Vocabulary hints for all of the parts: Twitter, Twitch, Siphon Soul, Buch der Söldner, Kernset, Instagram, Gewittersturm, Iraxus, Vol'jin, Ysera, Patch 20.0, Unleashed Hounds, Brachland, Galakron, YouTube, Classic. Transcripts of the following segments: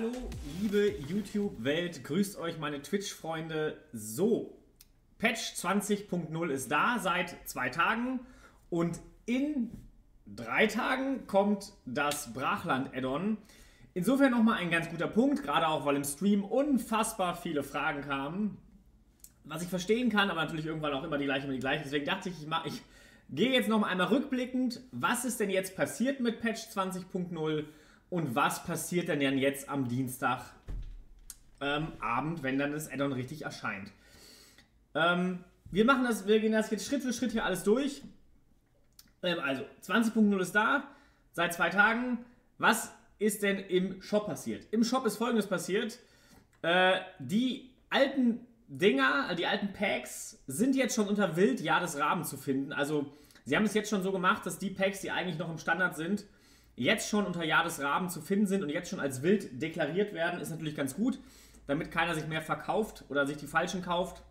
Hallo, liebe YouTube-Welt, grüßt euch meine Twitch-Freunde. So, Patch 20.0 ist da seit 2 Tagen und in 3 Tagen kommt das Brachland-Add-on. Insofern nochmal ein ganz guter Punkt, gerade auch, weil im Stream unfassbar viele Fragen kamen. Was ich verstehen kann, aber natürlich irgendwann auch immer die gleichen. Deswegen dachte ich, ich gehe jetzt nochmal einmal rückblickend, was ist denn jetzt passiert mit Patch 20.0? Und was passiert denn jetzt am Dienstagabend, wenn dann das Addon richtig erscheint? Wir gehen das jetzt Schritt für Schritt hier alles durch. Also, 20.0 ist da, seit 2 Tagen. Was ist denn im Shop passiert? Im Shop ist Folgendes passiert. Die alten Dinger, die alten Packs sind jetzt schon unter Wildjahr des Raben zu finden. Also, sie haben es jetzt schon so gemacht, dass die Packs, die eigentlich noch im Standard sind, jetzt schon unter Jahr des Raben zu finden sind und jetzt schon als wild deklariert werden, ist natürlich ganz gut, damit keiner sich mehr verkauft oder sich die falschen kauft.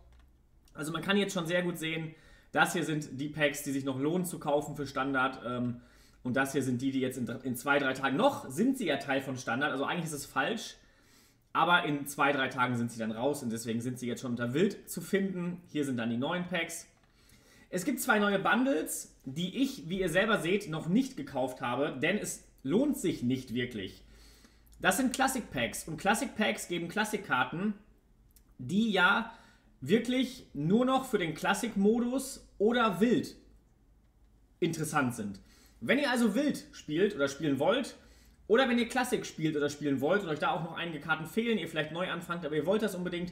Also man kann jetzt schon sehr gut sehen, das hier sind die Packs, die sich noch lohnen zu kaufen für Standard, und das hier sind die, die jetzt in 2, 3 Tagen, noch sind sie ja Teil von Standard, also eigentlich ist es falsch, aber in 2, 3 Tagen sind sie dann raus und deswegen sind sie jetzt schon unter wild zu finden. Hier sind dann die neuen Packs. Es gibt 2 neue Bundles, die ich, wie ihr selber seht, noch nicht gekauft habe, denn es lohnt sich nicht wirklich. Das sind Classic Packs und Classic Packs geben Classic-Karten, die ja wirklich nur noch für den Classic-Modus oder Wild interessant sind. Wenn ihr also Wild spielt oder spielen wollt oder wenn ihr Classic spielt oder spielen wollt und euch da auch noch einige Karten fehlen, ihr vielleicht neu anfangt, aber ihr wollt das unbedingt,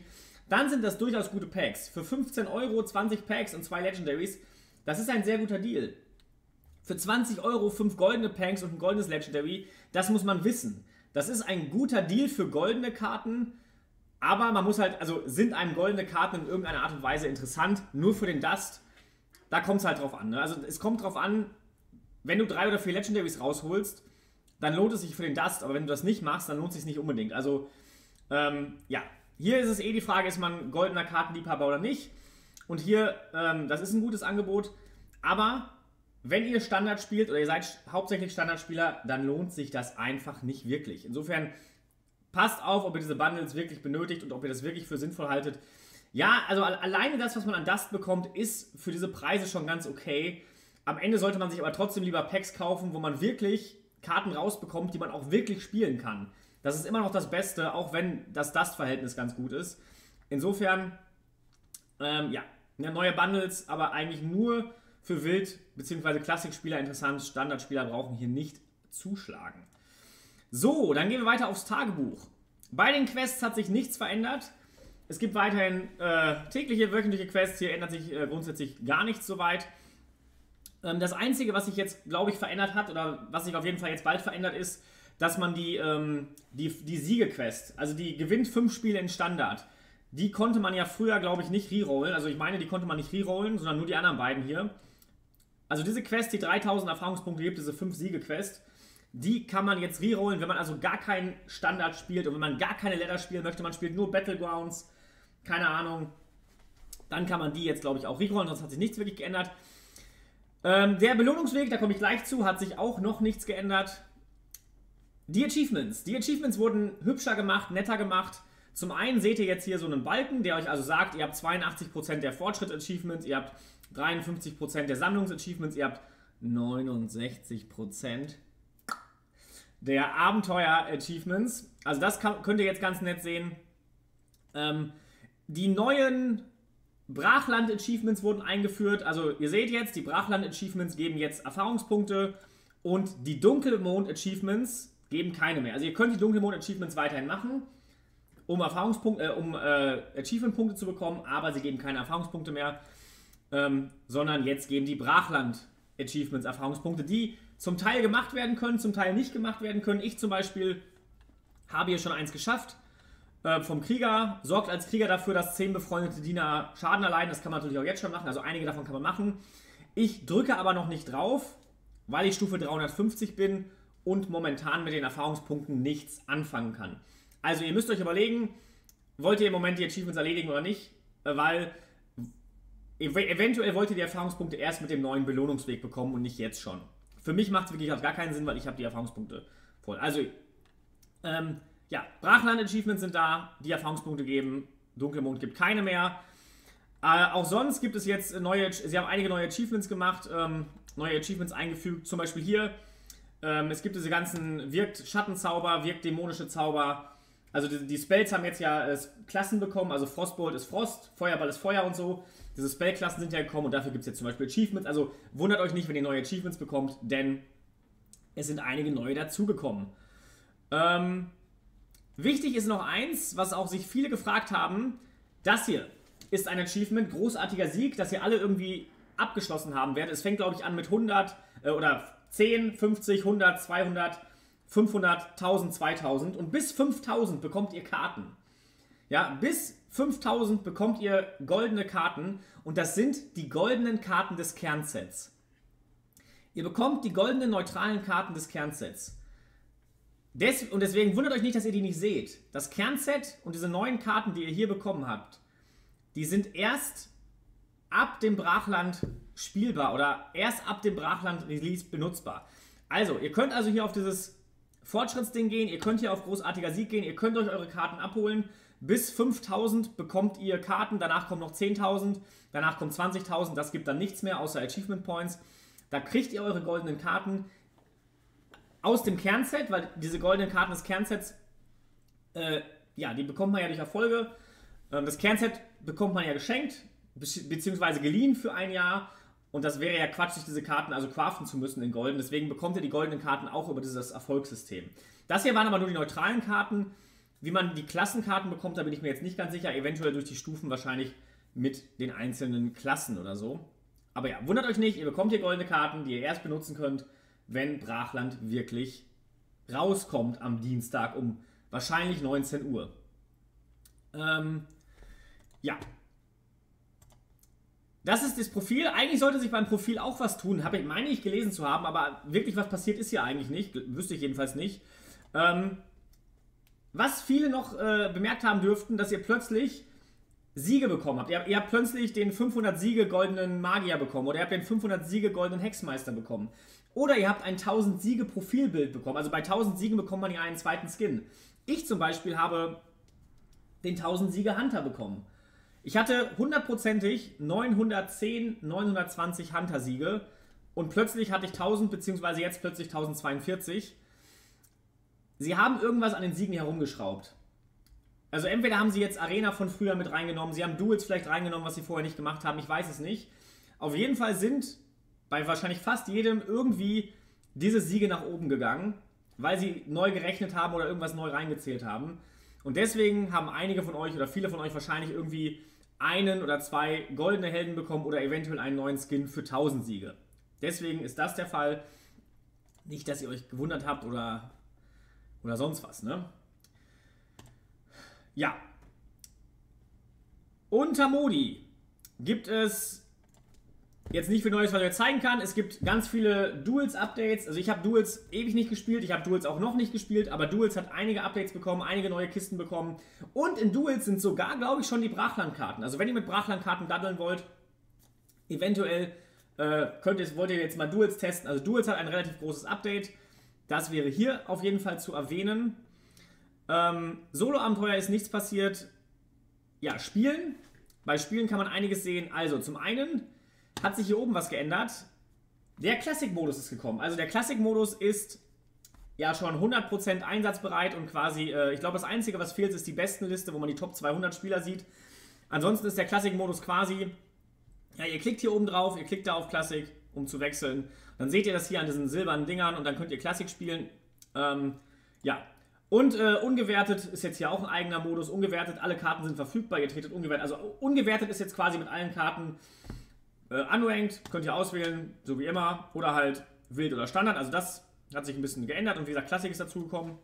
dann sind das durchaus gute Packs. Für 15 Euro 20 Packs und 2 Legendaries, das ist ein sehr guter Deal. Für 20 Euro 5 goldene Packs und ein goldenes Legendary, das muss man wissen. Das ist ein guter Deal für goldene Karten, aber man muss halt, also sind einem goldene Karten in irgendeiner Art und Weise interessant, nur für den Dust, da kommt es halt drauf an. Ne? Also es kommt drauf an, wenn du 3 oder 4 Legendaries rausholst, dann lohnt es sich für den Dust, aber wenn du das nicht machst, dann lohnt es sich nicht unbedingt. Also, ja. Hier ist es die Frage, ist man goldener Kartenliebhaber oder nicht. Und hier, das ist ein gutes Angebot. Aber wenn ihr Standard spielt oder ihr seid hauptsächlich Standardspieler, dann lohnt sich das einfach nicht wirklich. Insofern passt auf, ob ihr diese Bundles wirklich benötigt und ob ihr das wirklich für sinnvoll haltet. Ja, also alleine das, was man an Dust bekommt, ist für diese Preise schon ganz okay. Am Ende sollte man sich aber trotzdem lieber Packs kaufen, wo man wirklich Karten rausbekommt, die man auch wirklich spielen kann. Das ist immer noch das Beste, auch wenn das Dust-Verhältnis ganz gut ist. Insofern, ja, neue Bundles, aber eigentlich nur für Wild- bzw. Klassikspieler interessant. Standardspieler brauchen hier nicht zuschlagen. So, dann gehen wir weiter aufs Tagebuch. Bei den Quests hat sich nichts verändert. Es gibt weiterhin tägliche, wöchentliche Quests. Hier ändert sich grundsätzlich gar nichts soweit. Das Einzige, was sich jetzt, glaube ich, verändert hat oder was sich auf jeden Fall jetzt bald verändert ist, dass man die Siegequest, also die gewinnt 5 Spiele in Standard, die konnte man ja früher, glaube ich, nicht rerollen. Also ich meine, die konnte man nicht rerollen, sondern nur die anderen beiden hier. Also diese Quest, die 3000 Erfahrungspunkte gibt, diese 5-Siege-Quest, die kann man jetzt rerollen, wenn man also gar keinen Standard spielt und wenn man gar keine Ladder spielen möchte, man spielt nur Battlegrounds, keine Ahnung, dann kann man die jetzt, glaube ich, auch rerollen, sonst hat sich nichts wirklich geändert. Der Belohnungsweg, da komme ich gleich zu, hat sich auch noch nichts geändert. Die Achievements wurden hübscher gemacht, netter gemacht. Zum einen seht ihr jetzt hier so einen Balken, der euch also sagt, ihr habt 82% der Fortschritt-Achievements, ihr habt 53% der Sammlungs-Achievements, ihr habt 69% der Abenteuer-Achievements. Also das könnt ihr jetzt ganz nett sehen. Die neuen Brachland-Achievements wurden eingeführt. Also ihr seht jetzt, die Brachland-Achievements geben jetzt Erfahrungspunkte und die Dunkelmond-Achievements geben keine mehr. Also ihr könnt die Dunkelmond-Achievements weiterhin machen, um Achievement-Punkte zu bekommen, aber sie geben keine Erfahrungspunkte mehr, sondern jetzt geben die Brachland-Achievements Erfahrungspunkte, die zum Teil gemacht werden können, zum Teil nicht gemacht werden können. Ich zum Beispiel habe hier schon eins geschafft vom Krieger. Sorgt als Krieger dafür, dass 10 befreundete Diener Schaden erleiden. Das kann man natürlich auch jetzt schon machen, also einige davon kann man machen. Ich drücke aber noch nicht drauf, weil ich Stufe 350 bin und momentan mit den Erfahrungspunkten nichts anfangen kann. Also ihr müsst euch überlegen, wollt ihr im Moment die Achievements erledigen oder nicht, weil eventuell wollt ihr die Erfahrungspunkte erst mit dem neuen Belohnungsweg bekommen und nicht jetzt schon. Für mich macht es wirklich gar keinen Sinn, weil ich habe die Erfahrungspunkte voll. Also Ja, Brachland-Achievements sind da, die Erfahrungspunkte geben. Dunkelmond gibt keine mehr. Auch sonst gibt es jetzt neue, sie haben einige neue Achievements gemacht, neue Achievements eingefügt. Zum Beispiel hier, es gibt diese ganzen wirkt Schattenzauber, wirkt dämonische Zauber. Also die Spells haben jetzt ja Klassen bekommen, also Frostbolt ist Frost, Feuerball ist Feuer und so. Diese Spellklassen sind ja gekommen und dafür gibt es jetzt zum Beispiel Achievements. Also wundert euch nicht, wenn ihr neue Achievements bekommt, denn es sind einige neue dazugekommen. Wichtig ist noch eins, was auch sich viele gefragt haben. Das hier ist ein Achievement, großartiger Sieg, das ihr alle irgendwie abgeschlossen haben werdet. Es fängt, glaube ich, an mit 100 oder 10, 50, 100, 200, 500, 1000, 2000 und bis 5000 bekommt ihr Karten. Ja, bis 5000 bekommt ihr goldene Karten und das sind die goldenen Karten des Kernsets. Ihr bekommt die goldenen neutralen Karten des Kernsets. Und deswegen wundert euch nicht, dass ihr die nicht seht. Das Kernset und diese neuen Karten, die ihr hier bekommen habt, die sind erst ab dem Brachland spielbar oder erst ab dem Brachland-Release benutzbar. Also, ihr könnt also hier auf dieses Fortschrittsding gehen, ihr könnt hier auf großartiger Sieg gehen, ihr könnt euch eure Karten abholen. Bis 5000 bekommt ihr Karten, danach kommen noch 10.000, danach kommen 20.000, das gibt dann nichts mehr außer Achievement Points. Da kriegt ihr eure goldenen Karten aus dem Kernset, weil diese goldenen Karten des Kernsets, ja, die bekommt man ja durch Erfolge. Das Kernset bekommt man ja geschenkt, beziehungsweise geliehen für ein Jahr. Und das wäre ja Quatsch, sich diese Karten also craften zu müssen in Golden. Deswegen bekommt ihr die goldenen Karten auch über dieses Erfolgssystem. Das hier waren aber nur die neutralen Karten. Wie man die Klassenkarten bekommt, da bin ich mir jetzt nicht ganz sicher. Eventuell durch die Stufen wahrscheinlich mit den einzelnen Klassen oder so. Aber ja, wundert euch nicht, ihr bekommt hier goldene Karten, die ihr erst benutzen könnt, wenn Brachland wirklich rauskommt am Dienstag um wahrscheinlich 19 Uhr. Ja. Das ist das Profil. Eigentlich sollte sich beim Profil auch was tun. Habe ich, meine ich, gelesen zu haben, aber wirklich was passiert ist hier eigentlich nicht. Wüsste ich jedenfalls nicht. Was viele noch bemerkt haben dürften, dass ihr plötzlich Siege bekommen habt. Ihr habt plötzlich den 500 Siege goldenen Magier bekommen oder ihr habt den 500 Siege goldenen Hexmeister bekommen. Oder ihr habt ein 1000 Siege Profilbild bekommen. Also bei 1000 Siegen bekommt man ja einen zweiten Skin. Ich zum Beispiel habe den 1000 Siege Hunter bekommen. Ich hatte 100%ig 910, 920 Hunter Siege und plötzlich hatte ich 1000 beziehungsweise jetzt plötzlich 1042. Sie haben irgendwas an den Siegen herumgeschraubt. Also entweder haben sie jetzt Arena von früher mit reingenommen, sie haben Duels vielleicht reingenommen, was sie vorher nicht gemacht haben, ich weiß es nicht. Auf jeden Fall sind bei wahrscheinlich fast jedem irgendwie diese Siege nach oben gegangen, weil sie neu gerechnet haben oder irgendwas neu reingezählt haben. Und deswegen haben einige von euch oder viele von euch wahrscheinlich irgendwie einen oder zwei goldene Helden bekommen oder eventuell einen neuen Skin für 1000 Siege. Deswegen ist das der Fall. Nicht, dass ihr euch gewundert habt oder sonst was, ne? Ja. Unter Modi gibt es... Jetzt nicht für Neues, was ich euch zeigen kann. Es gibt ganz viele Duels-Updates. Also ich habe Duels ewig nicht gespielt. Ich habe Duels auch noch nicht gespielt. Aber Duels hat einige Updates bekommen, einige neue Kisten bekommen. Und in Duels sind sogar, glaube ich, schon die Brachland-Karten. Also wenn ihr mit Brachland-Karten daddeln wollt, eventuell wollt ihr jetzt mal Duels testen. Also Duels hat ein relativ großes Update. Das wäre hier auf jeden Fall zu erwähnen. Solo-Abenteuer ist nichts passiert. Ja, Spielen. Bei Spielen kann man einiges sehen. Also zum einen... hat sich hier oben was geändert. Der Classic-Modus ist gekommen. Also der Classic-Modus ist ja schon 100% einsatzbereit und quasi, ich glaube, das Einzige, was fehlt, ist die Bestenliste, wo man die Top 200 Spieler sieht. Ansonsten ist der Classic-Modus quasi, ja, ihr klickt hier oben drauf, ihr klickt da auf Classic, um zu wechseln. Dann seht ihr das hier an diesen silbernen Dingern und dann könnt ihr Classic spielen. Ja. Und ungewertet ist jetzt hier auch ein eigener Modus. Ungewertet, alle Karten sind verfügbar, ihr tretet ungewertet. Also ungewertet ist jetzt quasi mit allen Karten... unranked, könnt ihr auswählen, so wie immer, oder halt wild oder Standard, also das hat sich ein bisschen geändert und wie gesagt, Classic ist dazugekommen.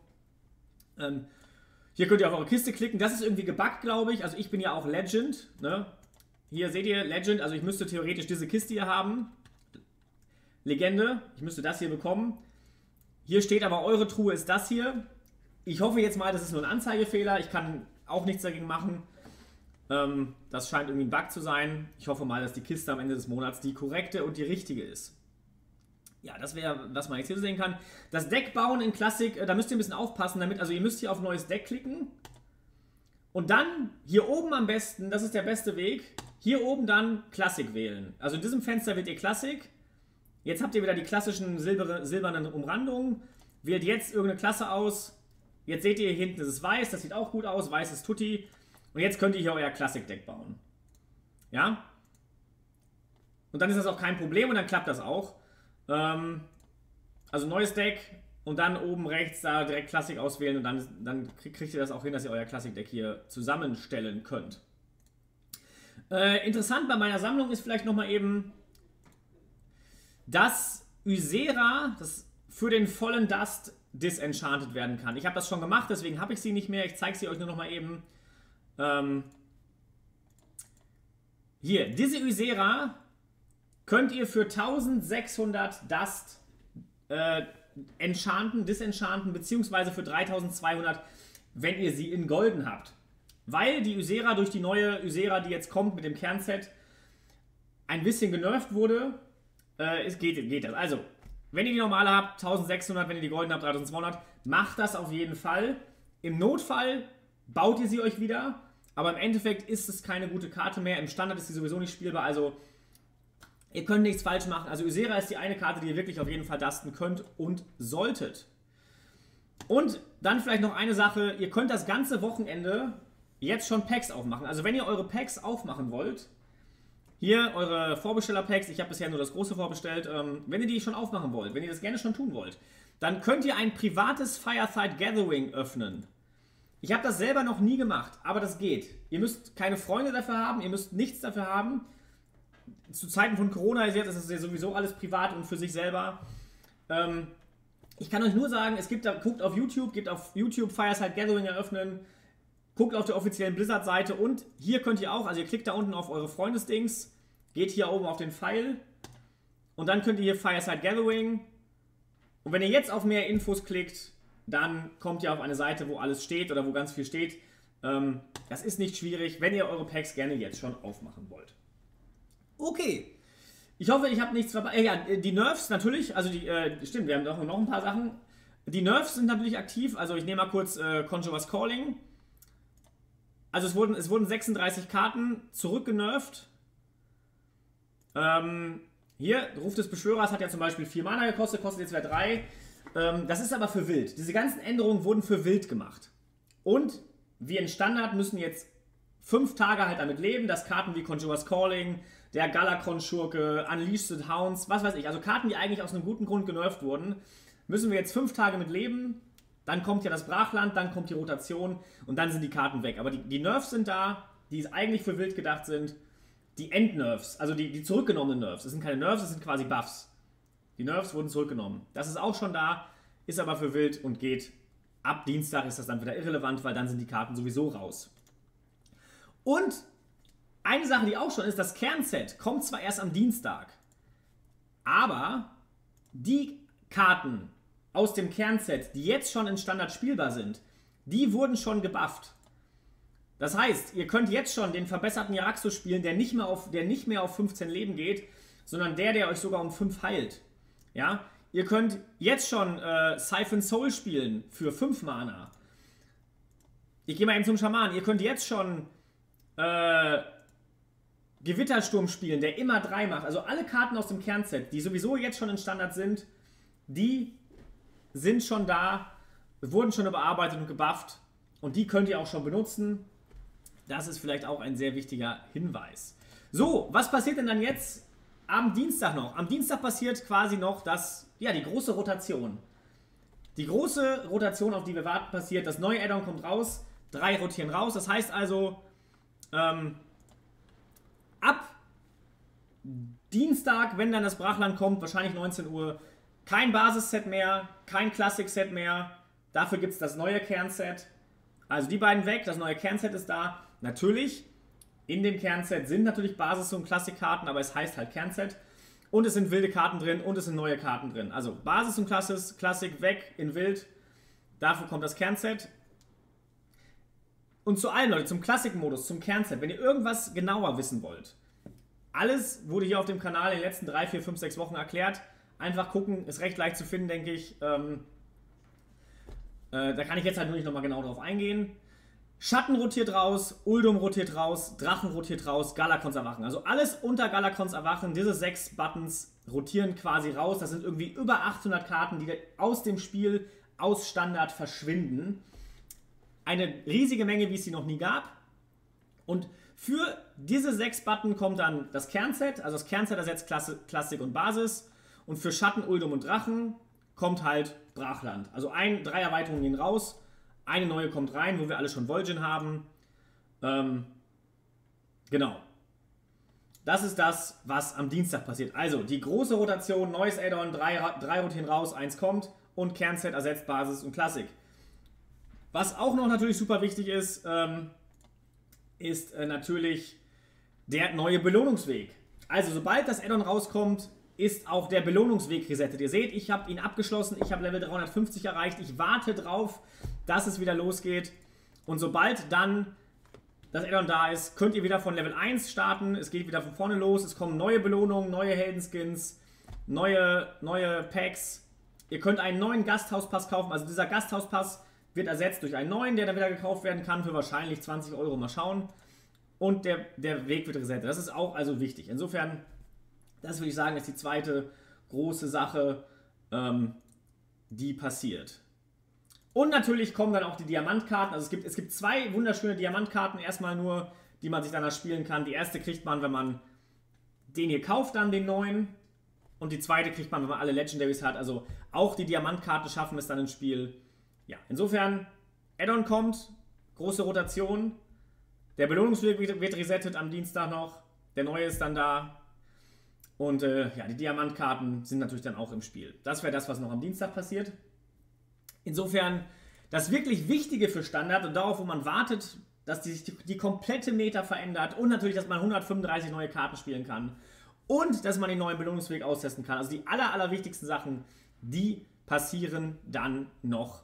Hier könnt ihr auf eure Kiste klicken, das ist irgendwie gebuggt, glaube ich, also ich bin ja auch Legend, ne? Hier seht ihr Legend, also ich müsste theoretisch diese Kiste hier haben, Legende, ich müsste das hier bekommen, hier steht aber eure Truhe ist das hier, ich hoffe jetzt mal, das ist nur ein Anzeigefehler, ich kann auch nichts dagegen machen. Das scheint irgendwie ein Bug zu sein. Ich hoffe mal, dass die Kiste am Ende des Monats die korrekte und die richtige ist. Ja, das wäre, was man jetzt hier sehen kann. Das Deck bauen in Classic, da müsst ihr ein bisschen aufpassen damit. Also ihr müsst hier auf neues Deck klicken. Und dann hier oben am besten, das ist der beste Weg, hier oben dann Classic wählen. Also in diesem Fenster wählt ihr Classic. Jetzt habt ihr wieder die klassischen silbernen Umrandungen. Wählt jetzt irgendeine Klasse aus. Jetzt seht ihr hier hinten, das ist weiß, das sieht auch gut aus. Weiß ist Tutti. Und jetzt könnt ihr hier euer Classic-Deck bauen. Ja? Und dann ist das auch kein Problem und dann klappt das auch. Also neues Deck und dann oben rechts da direkt Classic auswählen und dann kriegt ihr das auch hin, dass ihr euer Classic-Deck hier zusammenstellen könnt. Interessant bei meiner Sammlung ist vielleicht nochmal eben, dass Ysera für den vollen Dust disenchanted werden kann. Ich habe das schon gemacht, deswegen habe ich sie nicht mehr. Ich zeige sie euch nur nochmal eben. Hier, diese Ysera könnt ihr für 1600 Dust enchanten, disenchanten, beziehungsweise für 3200, wenn ihr sie in Golden habt. Weil die Ysera durch die neue Ysera, die jetzt kommt mit dem Kernset, ein bisschen genervt wurde. Es geht das. Also, wenn ihr die normale habt, 1600, wenn ihr die Golden habt, 3200, macht das auf jeden Fall. Im Notfall baut ihr sie euch wieder, aber im Endeffekt ist es keine gute Karte mehr. Im Standard ist sie sowieso nicht spielbar, also ihr könnt nichts falsch machen. Also Ysera ist die eine Karte, die ihr wirklich auf jeden Fall dusten könnt und solltet. Und dann vielleicht noch eine Sache, ihr könnt das ganze Wochenende jetzt schon Packs aufmachen. Also wenn ihr eure Packs aufmachen wollt, hier eure Vorbesteller-Packs, ich habe bisher nur das große vorbestellt, wenn ihr die schon aufmachen wollt, wenn ihr das gerne schon tun wollt, dann könnt ihr ein privates Fireside Gathering öffnen. Ich habe das selber noch nie gemacht, aber das geht. Ihr müsst keine Freunde dafür haben, ihr müsst nichts dafür haben. Zu Zeiten von Corona ist das ja sowieso alles privat und für sich selber. Ich kann euch nur sagen, es gibt da, guckt auf YouTube, gebt auf YouTube Fireside Gathering eröffnen, guckt auf der offiziellen Blizzard-Seite und hier könnt ihr auch, also ihr klickt da unten auf eure Freundesdings, geht hier oben auf den Pfeil und dann könnt ihr hier Fireside Gathering und wenn ihr jetzt auf mehr Infos klickt, dann kommt ihr auf eine Seite, wo alles steht oder wo ganz viel steht. Das ist nicht schwierig, wenn ihr eure Packs gerne jetzt schon aufmachen wollt. Okay. Ich hoffe, ich habe nichts verpasst. Ja, die Nerfs natürlich, also die, stimmt, wir haben doch noch ein paar Sachen. Die Nerfs sind natürlich aktiv, also ich nehme mal kurz Conjurers Calling. Also es wurden 36 Karten zurückgenerft. Hier, Ruf des Beschwörers hat ja zum Beispiel 4 Mana gekostet, kostet jetzt wieder 3. Das ist aber für wild. Diese ganzen Änderungen wurden für wild gemacht. Und wir in Standard müssen jetzt 5 Tage halt damit leben, dass Karten wie Conjurers Calling, der Galakron-Schurke, Unleashed Hounds, was weiß ich, also Karten, die eigentlich aus einem guten Grund genervt wurden, müssen wir jetzt 5 Tage mit leben. Dann kommt ja das Brachland, dann kommt die Rotation und dann sind die Karten weg. Aber die Nerfs sind da, die eigentlich für wild gedacht sind. Die Endnerfs, also die zurückgenommenen Nerfs, das sind keine Nerfs, das sind quasi Buffs. Die Nerfs wurden zurückgenommen. Das ist auch schon da, ist aber für wild und geht. Ab Dienstag ist das dann wieder irrelevant, weil dann sind die Karten sowieso raus. Und eine Sache, die auch schon ist, das Kernset kommt zwar erst am Dienstag, aber die Karten aus dem Kernset, die jetzt schon in Standard spielbar sind, die wurden schon gebufft. Das heißt, ihr könnt jetzt schon den verbesserten Iraxus spielen, der nicht mehr auf 15 Leben geht, sondern der euch sogar um 5 heilt. Ja? Ihr könnt jetzt schon Siphon Soul spielen für 5 Mana. Ich gehe mal eben zum Schaman. Ihr könnt jetzt schon Gewittersturm spielen, der immer 3 macht. Also alle Karten aus dem Kernset, die sowieso jetzt schon in Standard sind, die sind schon da, wurden schon überarbeitet und gebufft. Und die könnt ihr auch schon benutzen. Das ist vielleicht auch ein sehr wichtiger Hinweis. So, was passiert denn dann jetzt? Am Dienstag noch. Am Dienstag passiert quasi noch das, ja, die große Rotation. Die große Rotation, auf die wir warten, passiert. Das neue Addon kommt raus. 3 rotieren raus. Das heißt also, ab Dienstag, wenn dann das Brachland kommt, wahrscheinlich 19 Uhr, kein Basisset mehr, kein Classic-Set mehr. Dafür gibt es das neue Kernset. Also die beiden weg, das neue Kernset ist da. Natürlich. In dem Kernset sind natürlich Basis- und Klassikkarten, aber es heißt halt Kernset. Und es sind wilde Karten drin und es sind neue Karten drin. Also Basis und Klassik weg in wild. Dafür kommt das Kernset. Und zu allen, Leute, zum Klassikmodus, zum Kernset, wenn ihr irgendwas genauer wissen wollt. Alles wurde hier auf dem Kanal in den letzten 3, 4, 5, 6 Wochen erklärt. Einfach gucken, ist recht leicht zu finden, denke ich. Da kann ich jetzt halt nur nicht nochmal genau drauf eingehen. Schatten rotiert raus, Uldum rotiert raus, Drachen rotiert raus, Galakrons Erwachen. Also alles unter Galakrons Erwachen, diese 6 Buttons rotieren quasi raus. Das sind irgendwie über 800 Karten, die aus dem Spiel, aus Standard verschwinden. Eine riesige Menge, wie es sie noch nie gab. Und für diese 6 Button kommt dann das Kernset. Also das Kernset ersetzt Classic und Basis. Und für Schatten, Uldum und Drachen kommt halt Brachland. Also 3 Erweiterungen gehen raus. Eine neue kommt rein, wo wir alle schon Vol'jin haben. Genau. Das ist das, was am Dienstag passiert. Also, die große Rotation, neues Add-on, 3 rotieren raus, 1 kommt und Kernset ersetzt Basis und Classic. Was auch noch natürlich super wichtig ist, ist natürlich der neue Belohnungsweg. Also, sobald das Add-on rauskommt, ist auch der Belohnungsweg resettet. Ihr seht, ich habe ihn abgeschlossen, ich habe Level 350 erreicht, ich warte drauf, dass es wieder losgeht. Und sobald dann das Addon da ist, könnt ihr wieder von Level 1 starten. Es geht wieder von vorne los. Es kommen neue Belohnungen, neue Heldenskins, neue Packs. Ihr könnt einen neuen Gasthauspass kaufen. Also dieser Gasthauspass wird ersetzt durch einen neuen, der dann wieder gekauft werden kann für wahrscheinlich 20 Euro. Mal schauen. Und der Weg wird resettet. Das ist auch also wichtig. Insofern, das würde ich sagen, ist die zweite große Sache, die passiert. Und natürlich kommen dann auch die Diamantkarten. Also es gibt 2 wunderschöne Diamantkarten, erstmal nur, die man sich danach spielen kann. Die erste kriegt man, wenn man den hier kauft, dann den neuen. Und die zweite kriegt man, wenn man alle Legendaries hat. Also auch die Diamantkarten schaffen es dann ins Spiel. Ja, insofern, Add-on kommt, große Rotation. Der Belohnungsweg wird resettet am Dienstag noch. Der neue ist dann da. Und ja, die Diamantkarten sind natürlich dann auch im Spiel. Das wäre das, was noch am Dienstag passiert. Insofern, das wirklich Wichtige für Standard und darauf, wo man wartet, dass sich die komplette Meta verändert und natürlich, dass man 135 neue Karten spielen kann und dass man den neuen Belohnungsweg austesten kann. Also die allerwichtigsten Sachen, die passieren dann noch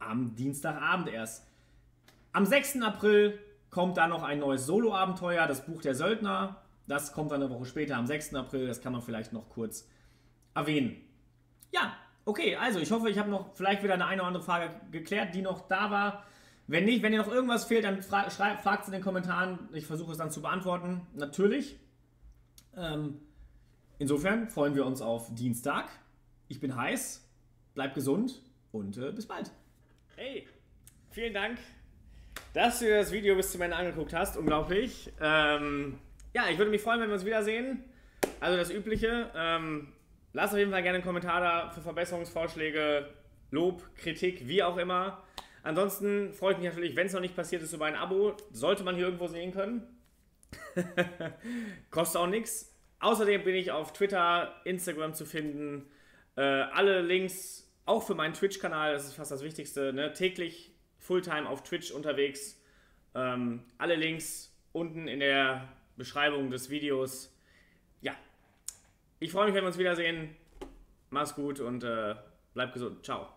am Dienstagabend erst. Am 6. April kommt dann noch ein neues Solo-Abenteuer, das Buch der Söldner. Das kommt dann eine Woche später, am 6. April. Das kann man vielleicht noch kurz erwähnen. Ja. Okay, also ich hoffe, ich habe noch vielleicht wieder eine oder andere Frage geklärt, die noch da war. Wenn nicht, wenn dir noch irgendwas fehlt, dann fragt es in den Kommentaren. Ich versuche es dann zu beantworten, natürlich. Insofern freuen wir uns auf Dienstag. Ich bin heiß, bleib gesund und bis bald. Hey, vielen Dank, dass du dir das Video bis zum Ende angeguckt hast. Unglaublich. Ja, ich würde mich freuen, wenn wir uns wiedersehen. Also das Übliche. Lasst auf jeden Fall gerne einen Kommentar da für Verbesserungsvorschläge, Lob, Kritik, wie auch immer. Ansonsten freue ich mich natürlich, wenn es noch nicht passiert ist, über ein Abo. Sollte man hier irgendwo sehen können. Kostet auch nichts. Außerdem bin ich auf Twitter, Instagram zu finden. Alle Links, auch für meinen Twitch-Kanal, das ist fast das Wichtigste. Ne? Täglich, Fulltime auf Twitch unterwegs. Alle Links unten in der Beschreibung des Videos. Ja. Ich freue mich, wenn wir uns wiedersehen. Mach's gut und bleib gesund. Ciao.